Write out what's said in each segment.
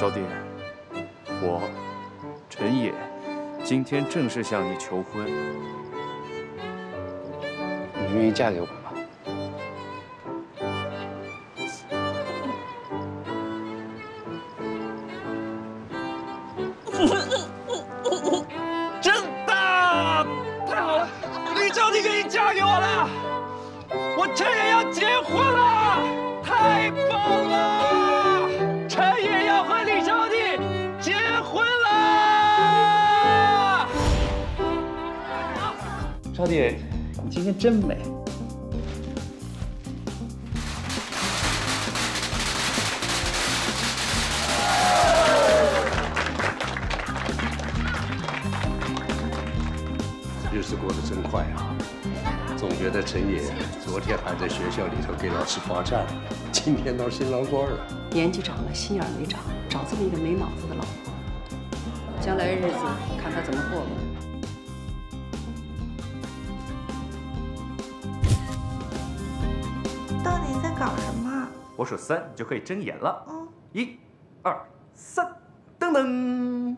招娣，我陈野今天正式向你求婚，你愿意嫁给我吗？ 真的太好了，李招娣愿意嫁给我了，我陈也要结婚了，太棒了！陈也要和李招娣结婚了。招娣，你今天真美。 日子过得真快啊！总觉得陈野昨天还在学校里头给老师罚站，今天到新郎官了。年纪长了，心眼没长，找这么一个没脑子的老婆，将来日子看他怎么过吧。到底在搞什么？我数三，你就可以睁眼了。嗯，1、2、3，噔噔。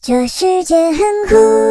这世界很酷。